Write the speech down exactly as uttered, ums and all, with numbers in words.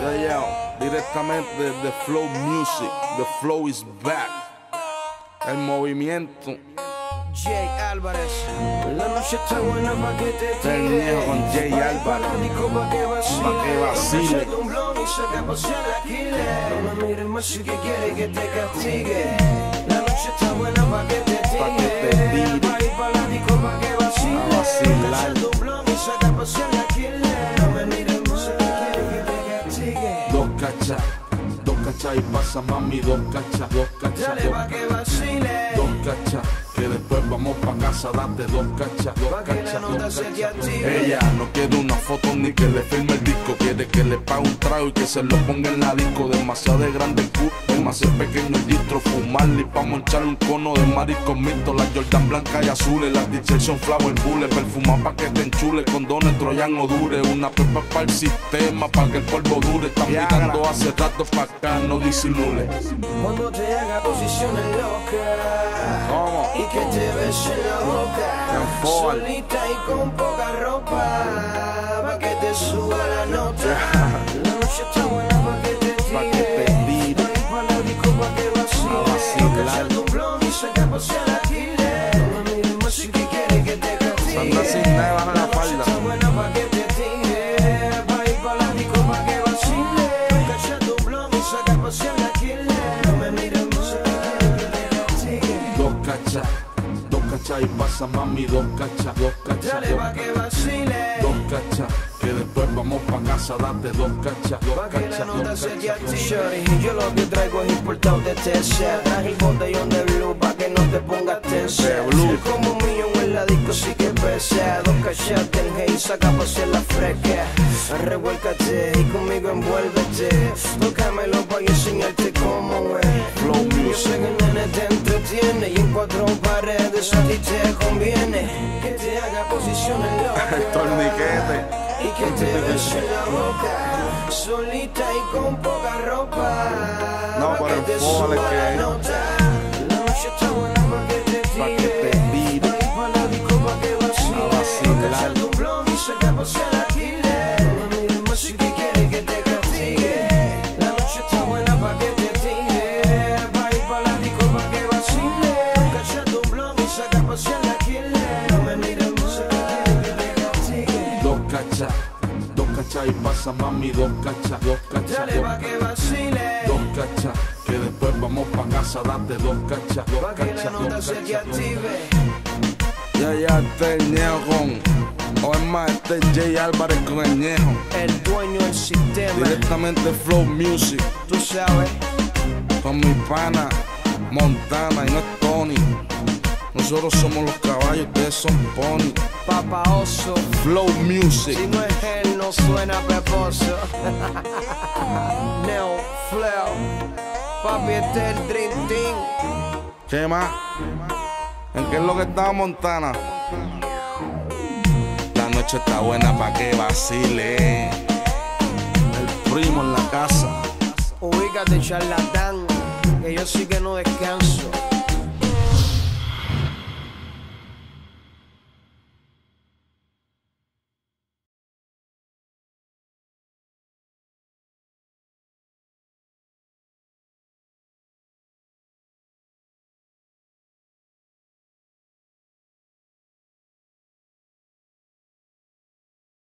Yo, yo, directamente de, de Flow Music, the Flow is back, el movimiento. Jay Álvarez, la noche está buena pa' que te tire. El Ñejo con Jay Álvarez, pa' que vacile. No me mires más si que quiere que te castigue. La noche está buena pa' que te tire. Pa' que te tire. Pa' que vacile. Dos cachas y pasa mami, dos cachas, dos cachas. Dale pa' que vacile. Dos cachas, que después vamos pa' casa, date dos cachas, dos cachas, dos cachas. Ella no quiere una foto ni que le firme el disco, quiere que le pague un trago y que se lo ponga en la disco. Demasiado de grande el culo, demasiado pequeño el distro, fumarle y pa' monchar un cono de maricón mixto. La Jordan blanca y azules, la Dijection Flower Bulle, perfuma pa' que te enchule, condones troyan o dure, una pepa pa' el sistema, pa' que el polvo dure. Están mirando hace rato pa' acá, no disimule. Cuando te haga posiciones locas, ¿cómo? Y que te besen la boca, solita y con poca ropa, pa' que te suba la nota. La noche está buena pa' que te tire. Dos cachas y pasa mami, dos cachas, dos cachas. Dale pa' que vacile. Dos cachas, que después vamos pa' casa, date dos cachas, dos cachas. Pa' que la nota se te active. Yo lo que traigo es importado de T C. Traje el botellón de blue pa' que no te pongas tenso. Como mío en la disco sí que pesa. Dos cachas ten hey, saca pa' hacer la fresca. Revuélcate y conmigo envuélvete. Tócamelo pa' yo enseñarte cómo es. Flow Music. Y en cuatro paredes a ti te conviene que te haga posiciones locas y que te besen la boca, solita y con poca ropa. No, para que te suba la nota. La noche está buena pa' que te tire. Pa' ir pa' la disco pa' que vacile. Pa' cachar tu blog y saca pa' hacer la killer. No me mires más si que quiere que te castigue. La noche está buena pa' que te tire. Pa' ir pa' la disco pa' que vacile. Dos cachas, dos cachas y pasa mami, dos cachas, dos cachas. Dale pa' que vacile. Dos cachas, que después vamos pa' casa, date dos cachas, dos cachas. Pa' que la nota se te active. Ya, ya, este el Ñejo con, o es más, este es Jay Álvarez con el Ñejo. El dueño del sistema. Directamente Flow Music. Tú sabes. Con mi pana, Montana, y no es Tony. Nosotros somos los caballos, ustedes son pony. Papa Oso, Flow Music. Si no es él, no suena peposo. Neo, Flow, papi, este es el Dream Team. ¿Qué más? ¿En qué es lo que estaba Montana? La noche está buena pa' que vacile. El primo en la casa. Ubícate, charlatán, que yo sí que no descanso.